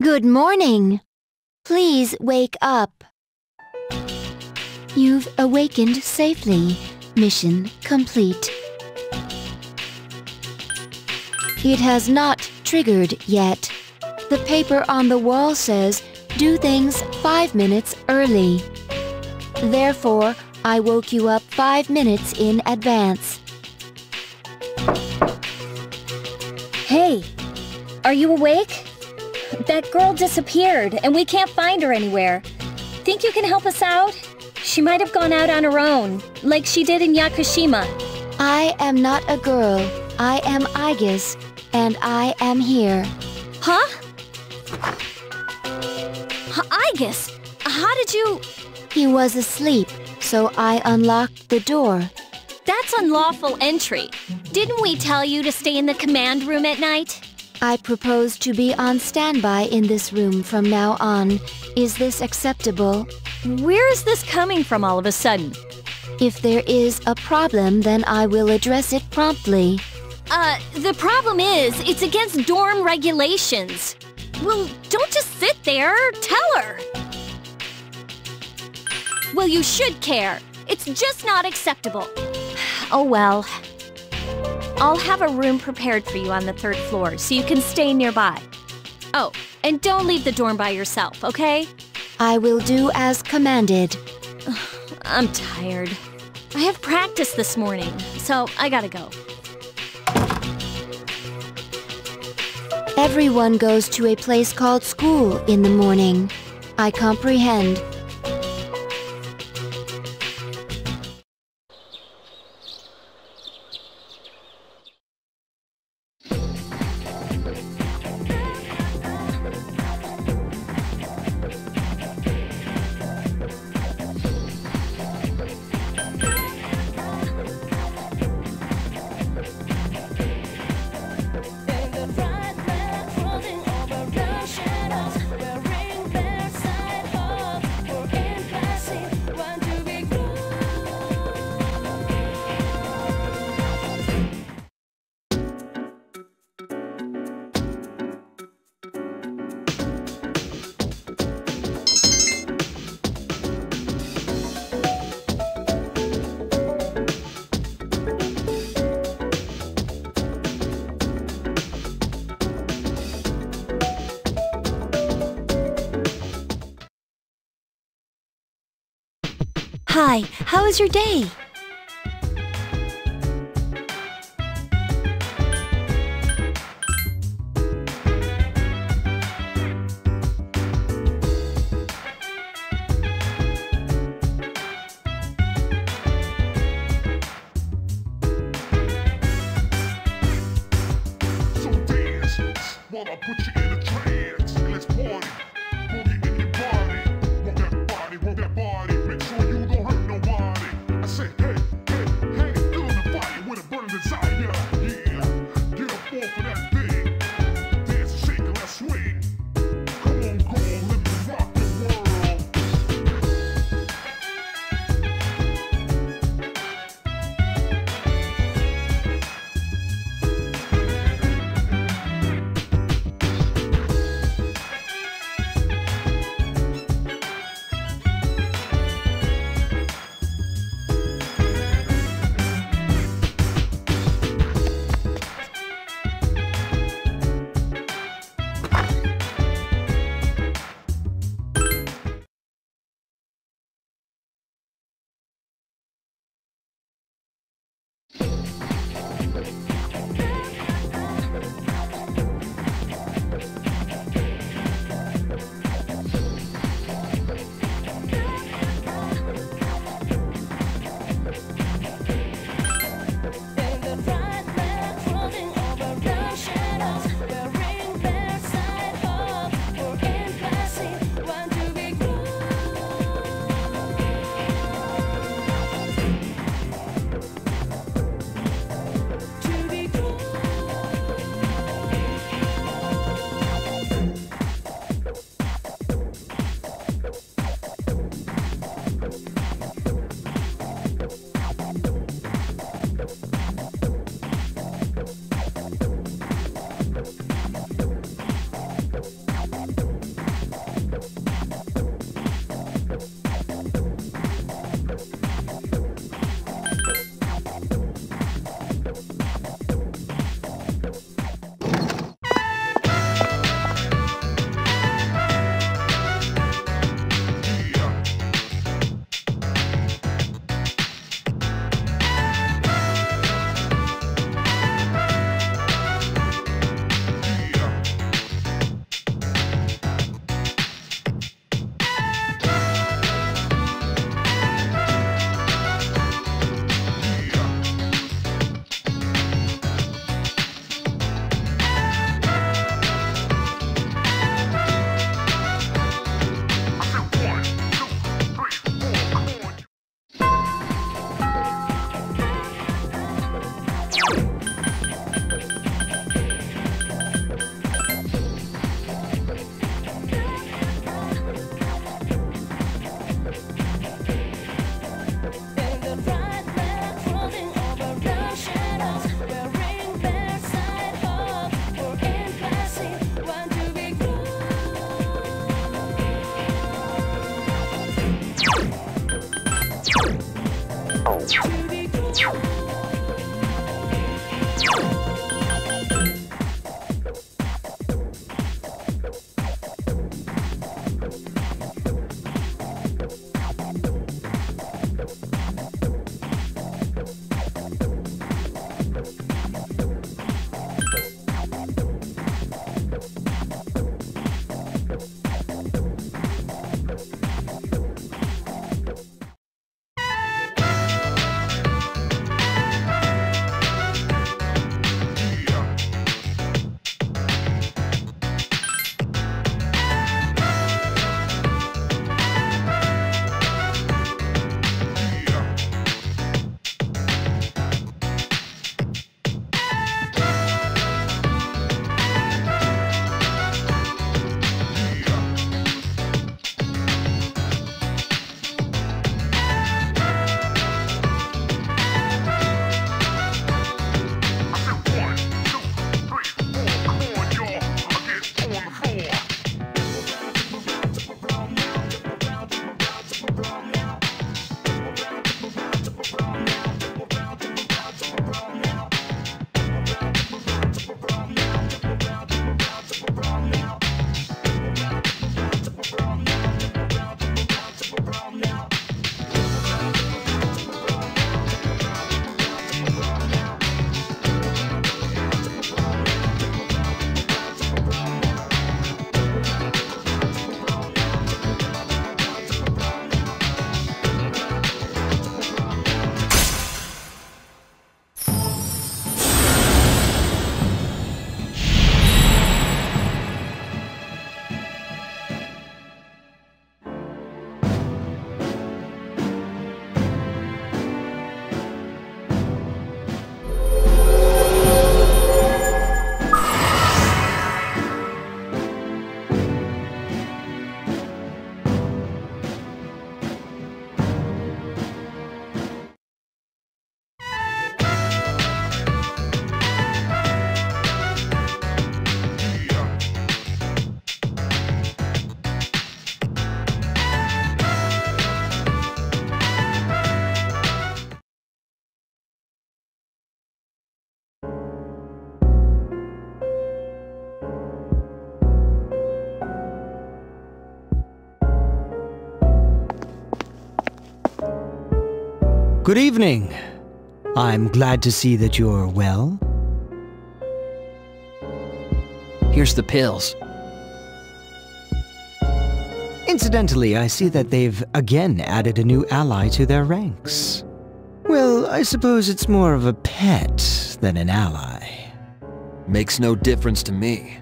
Good morning. Please wake up. You've awakened safely. Mission complete. It has not triggered yet. The paper on the wall says, do things 5 minutes early. Therefore, I woke you up 5 minutes in advance. Hey, are you awake? That girl disappeared, and we can't find her anywhere. Think you can help us out? She might have gone out on her own, like she did in Yakushima. I am not a girl. I am Aigis, and I am here. Huh? Aigis? How did you... He was asleep, so I unlocked the door. That's unlawful entry. Didn't we tell you to stay in the command room at night? I propose to be on standby in this room from now on. Is this acceptable? Where is this coming from all of a sudden? If there is a problem, then I will address it promptly. The problem is, it's against dorm regulations. Well, don't just sit there. Tell her. Well, you should care. It's just not acceptable. Oh, well. I'll have a room prepared for you on the 3rd floor, so you can stay nearby. Oh, and don't leave the dorm by yourself, okay? I will do as commanded. I'm tired. I have practice this morning, so I gotta go. Everyone goes to a place called school in the morning. I comprehend. Hi, how is your day? Good evening. I'm glad to see that you're well. Here's the pills. Incidentally, I see that they've again added a new ally to their ranks. Well, I suppose it's more of a pet than an ally. Makes no difference to me.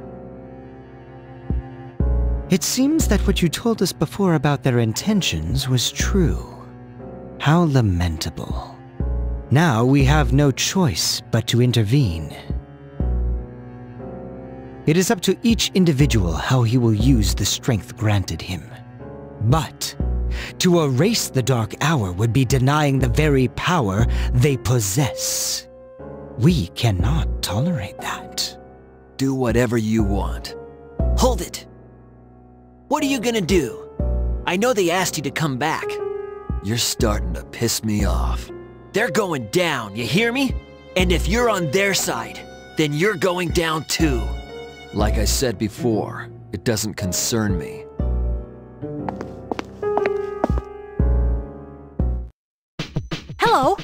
It seems that what you told us before about their intentions was true. How lamentable. Now we have no choice but to intervene. It is up to each individual how he will use the strength granted him. But to erase the Dark Hour would be denying the very power they possess. We cannot tolerate that. Do whatever you want. Hold it! What are you gonna do? I know they asked you to come back. You're starting to piss me off. They're going down, you hear me? And if you're on their side, then you're going down too. Like I said before, it doesn't concern me. Hello!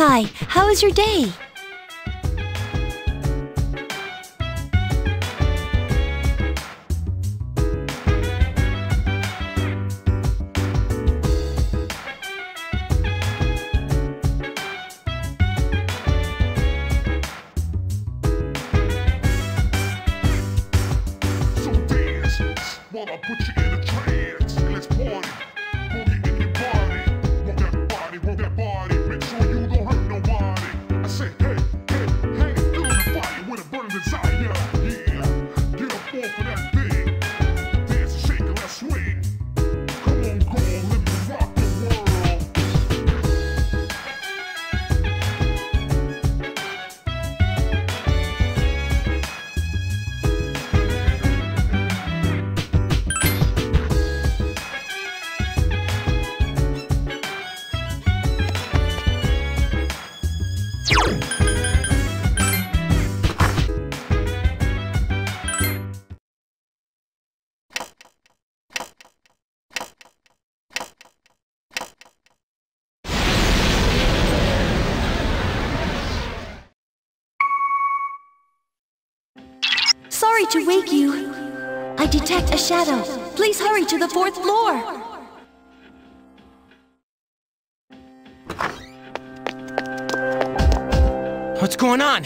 Hi, how was your day? To wake you. I detect a shadow. Please hurry to the 4th floor. What's going on?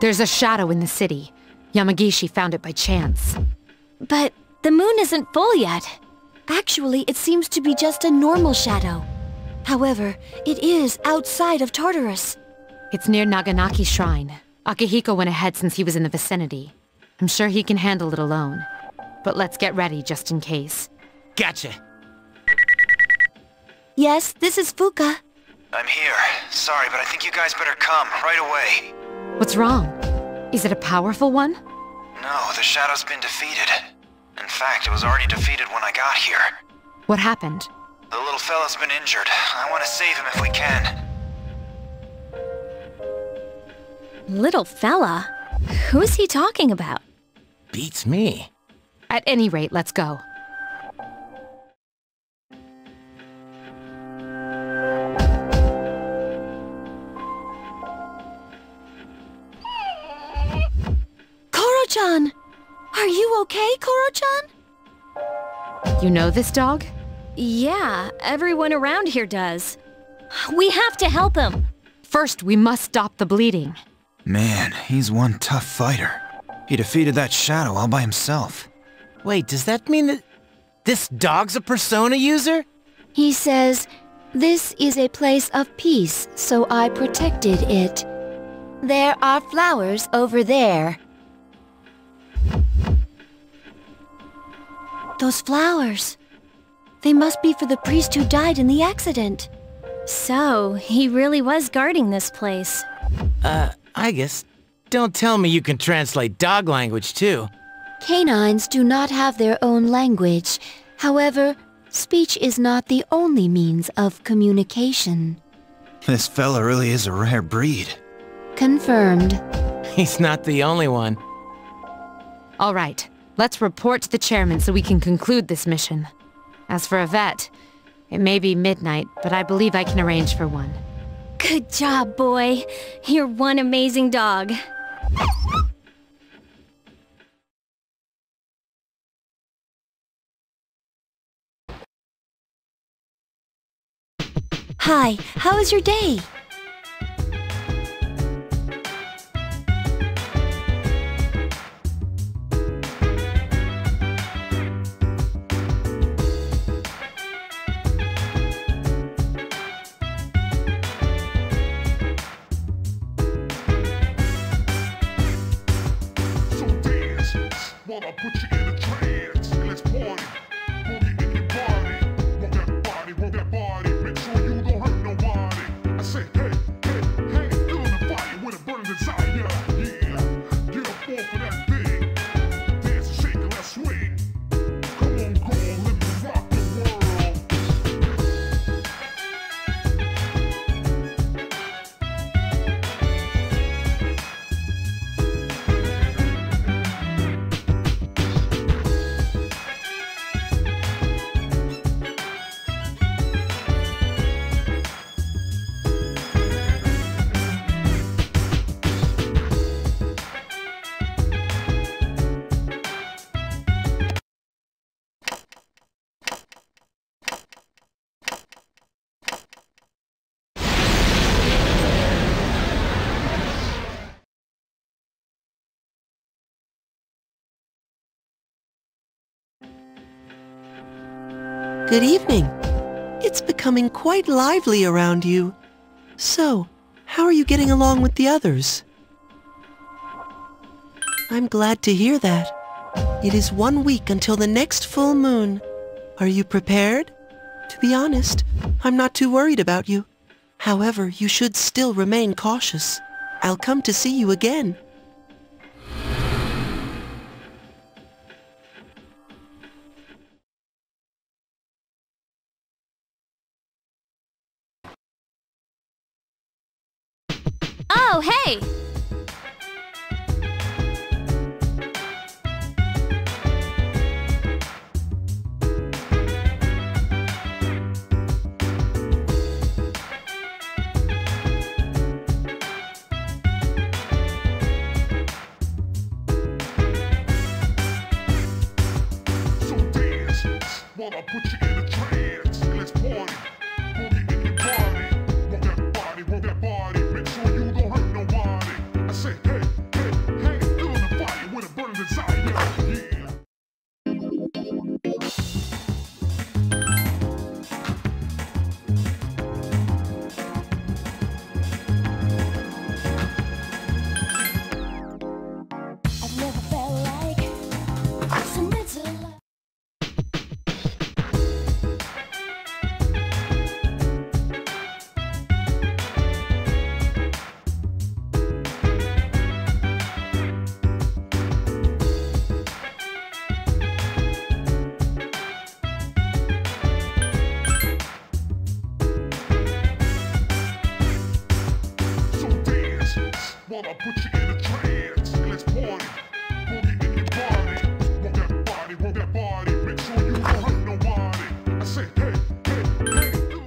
There's a shadow in the city. Yamagishi found it by chance. But the moon isn't full yet. Actually, it seems to be just a normal shadow. However, it is outside of Tartarus. It's near Naganaki Shrine. Akihiko went ahead since he was in the vicinity. I'm sure he can handle it alone, but let's get ready just in case. Gotcha. Yes, this is Fuka. I'm here. Sorry, but I think you guys better come right away. What's wrong? Is it a powerful one? No, the shadow's been defeated. In fact, it was already defeated when I got here. What happened? The little fella's been injured. I want to save him if we can. Little fella? Who's he talking about? Beats me. At any rate, let's go. Koro-chan! Are you okay, Koro-chan? You know this dog? Yeah, everyone around here does. We have to help him. First, we must stop the bleeding. Man, he's one tough fighter. He defeated that shadow all by himself. Wait, does that mean that this dog's a Persona user? He says, "This is a place of peace, so I protected it. There are flowers over there." Those flowers. They must be for the priest who died in the accident. So, he really was guarding this place. Aigis, don't tell me you can translate dog language, too. Canines do not have their own language. However, speech is not the only means of communication. This fella really is a rare breed. Confirmed. He's not the only one. All right, let's report to the chairman so we can conclude this mission. As for a vet, it may be midnight, but I believe I can arrange for one. Good job, boy. You're one amazing dog. Hi, how was your day? I'll put you in a trance, let's party. Put you in your body. Work that body, work that body. Make sure you don't hurt nobody. I say, hey, hey, hey, fill in the fire with a burning desire. Yeah, get up off of that thing. Dance, shake, let's swing. Come on, let me rock the world. Good evening. It's becoming quite lively around you. So, how are you getting along with the others? I'm glad to hear that. It is 1 week until the next full moon. Are you prepared? To be honest, I'm not too worried about you. However, you should still remain cautious. I'll come to see you again. Oh, hey! I put you in a trance, let's party. Boogie in your body. Work that body, work that body. Make sure you don't hurt nobody. I say, hey, hey, hey, fill in the fire with a burning desire. Yeah. I've never felt like something to. I put you in a trance, and let's party. Boogie in your body. Work that body, work that body. Make sure you don't hurt nobody. I say, hey, hey, hey.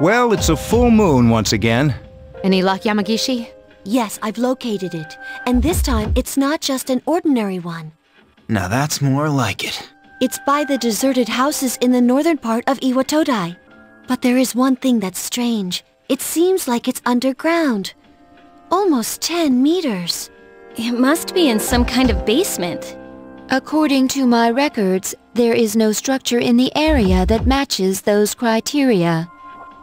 Well, it's a full moon once again. Any luck, Yamagishi? Yes, I've located it. And this time, it's not just an ordinary one. Now that's more like it. It's by the deserted houses in the northern part of Iwatodai. But there is one thing that's strange. It seems like it's underground. Almost 10 meters. It must be in some kind of basement. According to my records, there is no structure in the area that matches those criteria.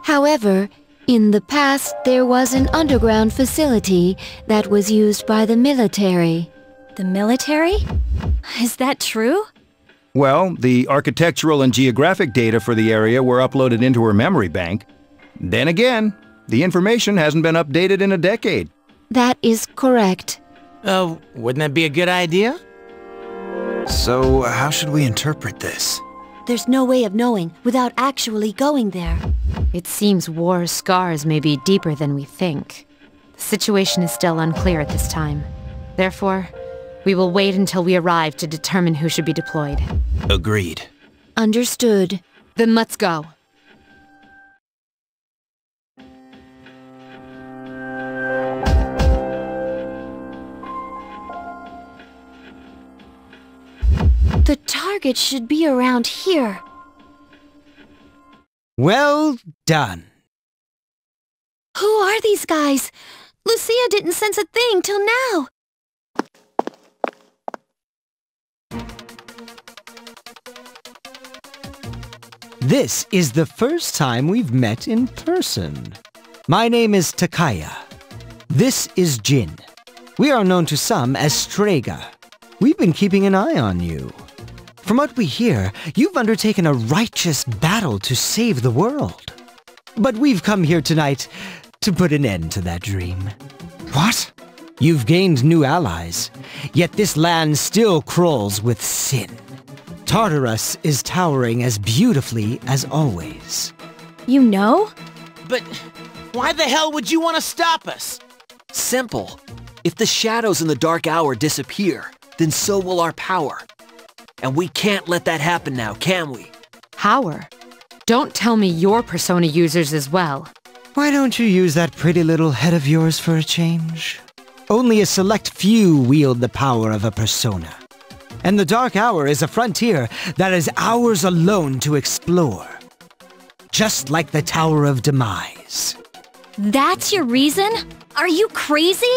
However, in the past, there was an underground facility that was used by the military. The military? Is that true? Well, the architectural and geographic data for the area were uploaded into her memory bank. Then again, the information hasn't been updated in a decade. That is correct. Wouldn't that be a good idea? So, how should we interpret this? There's no way of knowing without actually going there. It seems war's scars may be deeper than we think. The situation is still unclear at this time. Therefore, we will wait until we arrive to determine who should be deployed. Agreed. Understood. Then let's go. The target should be around here. Well done. Who are these guys? Lucia didn't sense a thing till now. This is the first time we've met in person. My name is Takaya. This is Jin. We are known to some as Strega. We've been keeping an eye on you. From what we hear, you've undertaken a righteous battle to save the world. But we've come here tonight to put an end to that dream. What? You've gained new allies, yet this land still crawls with sin. Tartarus is towering as beautifully as always. You know? But why the hell would you want to stop us? Simple. If the shadows in the Dark Hour disappear, then so will our power. And we can't let that happen now, can we? Power? Don't tell me you're Persona users as well. Why don't you use that pretty little head of yours for a change? Only a select few wield the power of a Persona. And the Dark Hour is a frontier that is ours alone to explore. Just like the Tower of Demise. That's your reason? Are you crazy?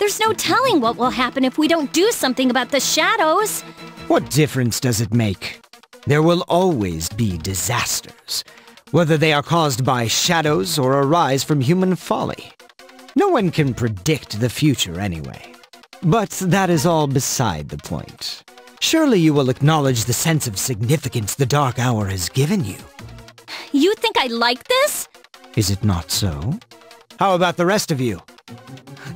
There's no telling what will happen if we don't do something about the shadows. What difference does it make? There will always be disasters, whether they are caused by shadows or arise from human folly. No one can predict the future anyway. But that is all beside the point. Surely you will acknowledge the sense of significance the Dark Hour has given you. You think I like this? Is it not so? How about the rest of you?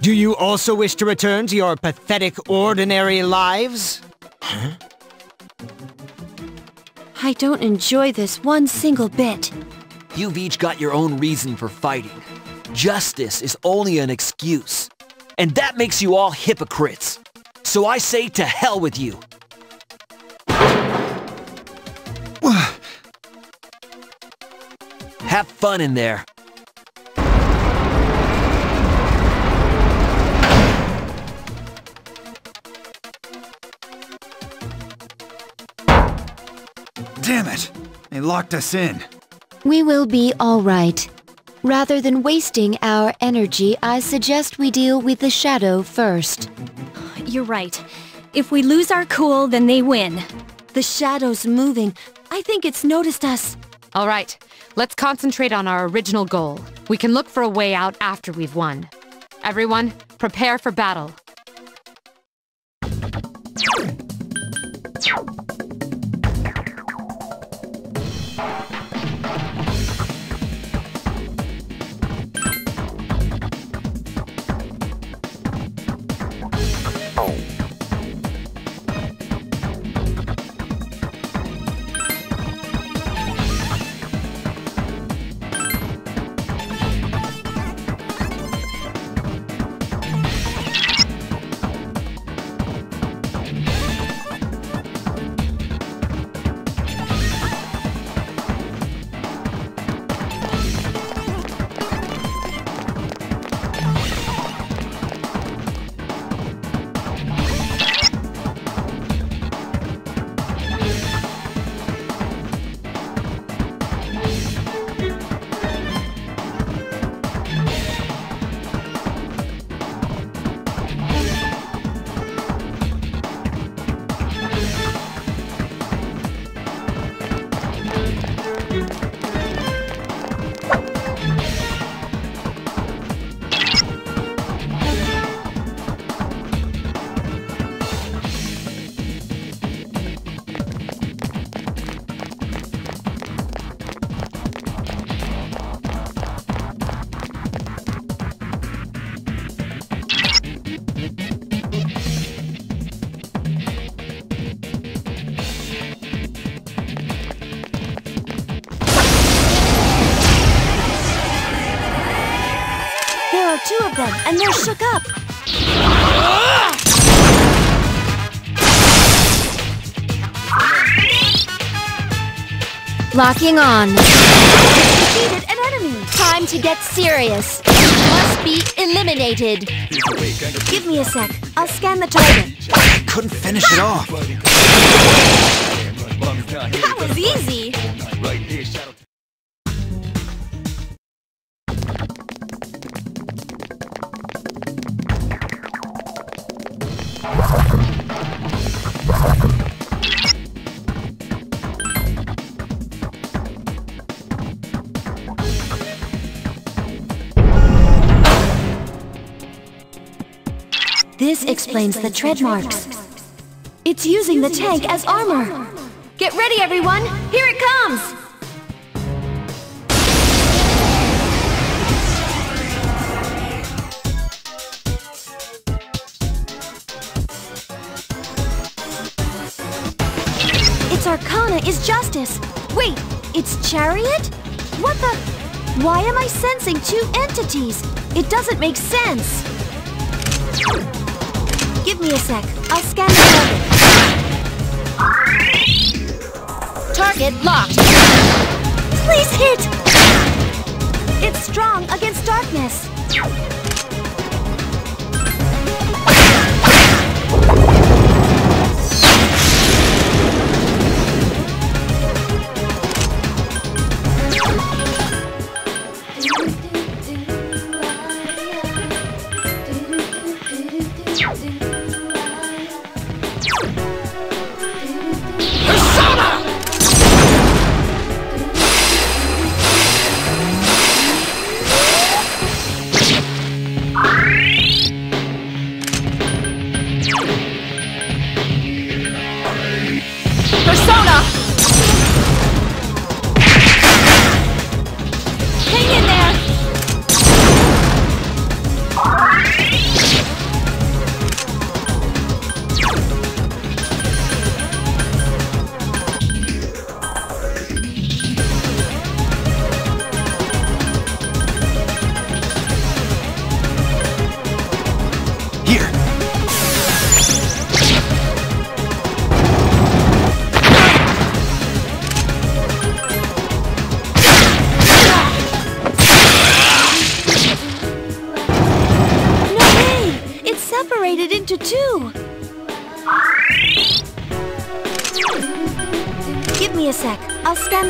Do you also wish to return to your pathetic, ordinary lives? Huh? I don't enjoy this one single bit. You've each got your own reason for fighting. Justice is only an excuse. And that makes you all hypocrites. So I say to hell with you. Have fun in there. Damn it! They locked us in. We will be all right. Rather than wasting our energy, I suggest we deal with the shadow first. You're right. If we lose our cool, then they win. The shadow's moving. I think it's noticed us. All right. Let's concentrate on our original goal. We can look for a way out after we've won. Everyone, prepare for battle. Two of them, and they're shook up. Locking on. Defeated an enemy. Time to get serious. Must be eliminated. Give me a sec. I'll scan the target. I couldn't finish it off. That was easy. This explains the tread marks. It's using the tank as armor. Get ready, everyone! Here it comes! Its Arcana is Justice. Wait, it's Chariot? What the? Why am I sensing two entities? It doesn't make sense. Give me a sec. I'll scan the target. Target locked. Please hit! It's strong against darkness.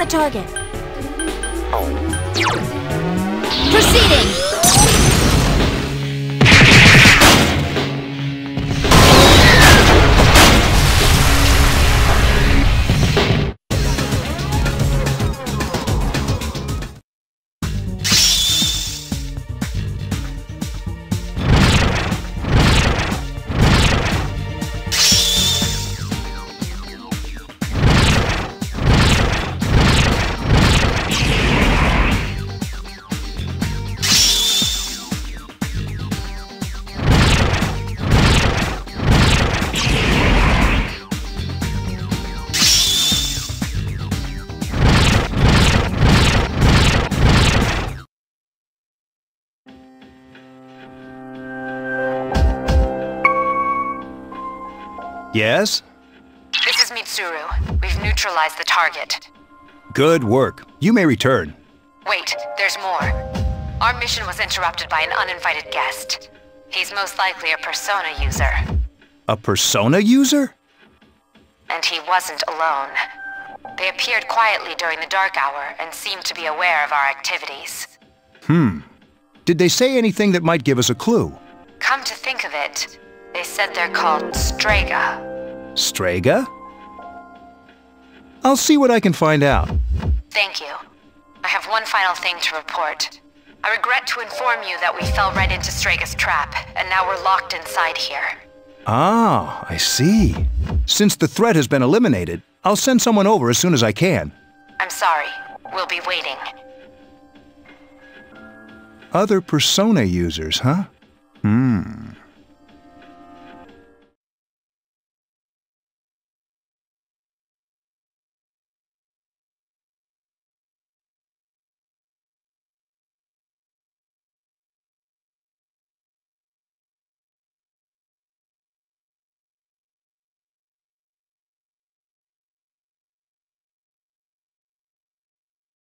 Target. Proceeding! Yes? This is Mitsuru. We've neutralized the target. Good work. You may return. Wait, there's more. Our mission was interrupted by an uninvited guest. He's most likely a Persona user. A Persona user? And he wasn't alone. They appeared quietly during the Dark Hour and seemed to be aware of our activities. Did they say anything that might give us a clue? Come to think of it, they said they're called Strega. Strega? I'll see what I can find out. Thank you. I have one final thing to report. I regret to inform you that we fell right into Strega's trap, and now we're locked inside here. Ah, I see. Since the threat has been eliminated, I'll send someone over as soon as I can. I'm sorry. We'll be waiting. Other Persona users, huh?